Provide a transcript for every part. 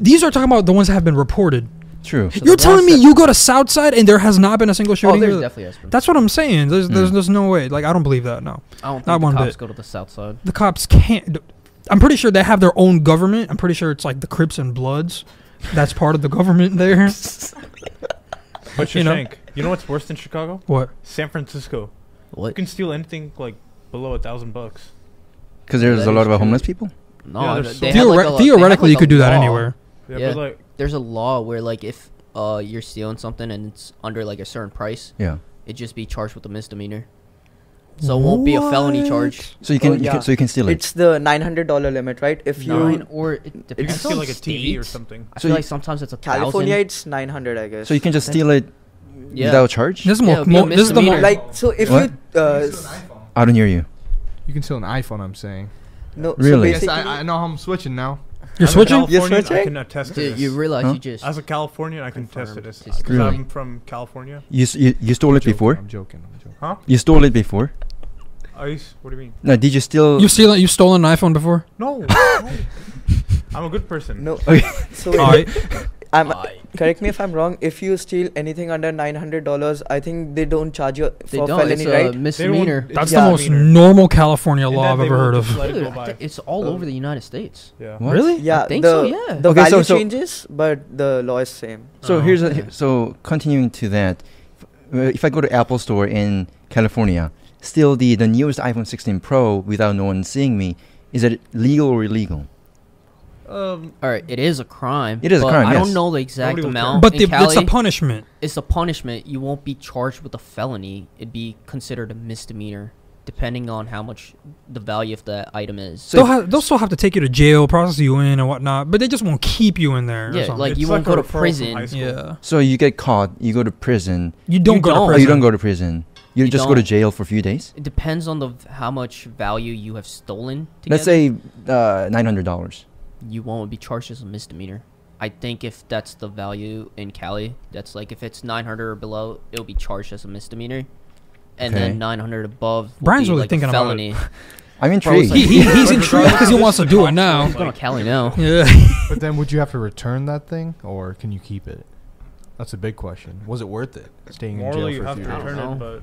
These are talking about the ones that have been reported. True. So you're telling me you go to Southside and there has not been a single shooting? Oh, there's definitely has been. That's what I'm saying. There's no way. Like, I don't believe that. No. I don't think not the one cops bit. Go to the Southside. The cops can't. I'm pretty sure they have their own government. I'm pretty sure it's like the Crips and Bloods. That's part of the government there. But you know what's worse than Chicago? What? San Francisco. What? You can steal anything like below $1,000. Because there's a lot of homeless people? No. Yeah, theoretically, you could do that anywhere. Yeah, but like, there's a law where like if you're stealing something and it's under like a certain price, yeah, it'd just be charged with a misdemeanor. So it won't be a felony charge. So you can, so you can steal it. It's the $900 limit, right? If you or it depends. You can steal like a TV or something. I feel like sometimes it's $1,000. California, it's $900, I guess. So you can just steal it without charge. This is more. This is the more. Like so, if you I don't hear you. You can steal an iPhone. I'm saying. No, really? So yes, I know how I'm switching now. You're switching? You're switching? I can attest to this. You realize you just... As a Californian, I can attest to this. Because I'm from California. You stole it before? I'm joking. Huh? You stole it before? What do you mean? No, did you steal... You've stolen an iPhone before? No. No. I'm a good person. No. Okay. So correct me if I'm wrong. If you steal anything under $900, I think they don't charge you for felony, right? Misdemeanor. That's the most normal California law I've ever heard of. It's all over the United States. Yeah. Really? Yeah. I think so. Yeah. The value changes, but the law is same. So here's so continuing to that, if I go to Apple Store in California, steal the newest iPhone 16 Pro without no one seeing me, is it legal or illegal? All right, it is a crime. It is a crime. I don't know the exact amount, but it's a punishment. It's a punishment. You won't be charged with a felony. It'd be considered a misdemeanor, depending on how much the value of the item is. So they'll still have to take you to jail, process you in, and whatnot. But they just won't keep you in there. Yeah, like you won't go to prison. Yeah. So you get caught, you go to prison. You don't go to prison. You don't go to prison. You just go to jail for a few days. It depends on how much value you have stolen. Let's say $900. You won't be charged as a misdemeanor. I think if that's the value in Cali, that's like if it's 900 or below, it'll be charged as a misdemeanor, and then 900 above. Brian's really like thinking felony. About it. I'm intrigued. He's intrigued because he wants to do it now. He's going to Cali now. Yeah. But then, would you have to return that thing, or can you keep it? That's a big question. Was it worth it staying in jail for a few years?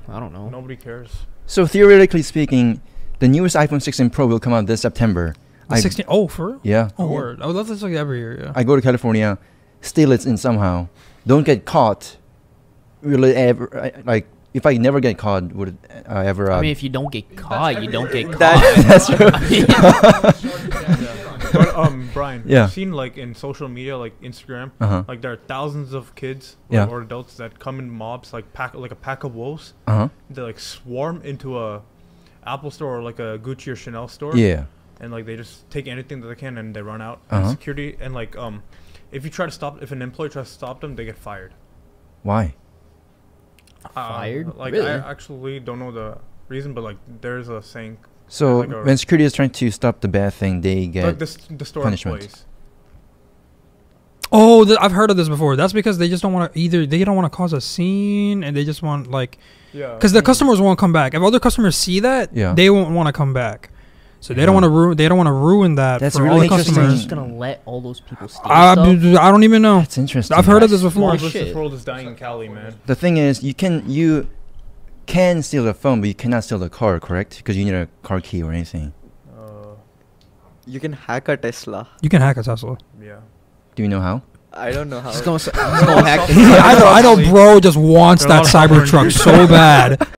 I don't know. Nobody cares. So theoretically speaking, the newest iPhone 16 Pro will come out this September. 16. Oh, for real? Yeah. Oh, word. Oh, that's like every year. Yeah. I go to California, steal it in somehow, don't get caught. Really, like if I never get caught, would I ever? I mean, if you don't get caught, you don't get caught. That's true. But, Brian, yeah. I've seen like in social media, like Instagram, like there are thousands of kids or adults that come in mobs, like a pack of wolves. They like swarm into a Apple Store or like a Gucci or Chanel store. Yeah. And like they just take anything that they can and they run out. Security and like if you try to stop, if an employee tries to stop them, they get fired. Why? Fired? Like really? I actually don't know the reason, but like there's a saying. So like when security is trying to stop the bad thing, they get like the store punishment. Employees. Oh, I've heard of this before. That's because they just don't want to They don't want to cause a scene, and they just want like because the customers won't come back. If other customers see that, they won't want to come back. So they don't want to ruin. They don't want to ruin that. That's for all the customers. Just gonna let all those people steal stuff? I don't even know. That's interesting. I've heard of this before. This world is dying in Cali, man. The thing is, you can steal a phone, but you cannot steal the car, correct? Because you need a car key or anything. You can hack a Tesla. You can hack a Tesla. Yeah. Do you know how? I don't know how. Just gonna hack. I know, bro. Just wants that Cybertruck so bad.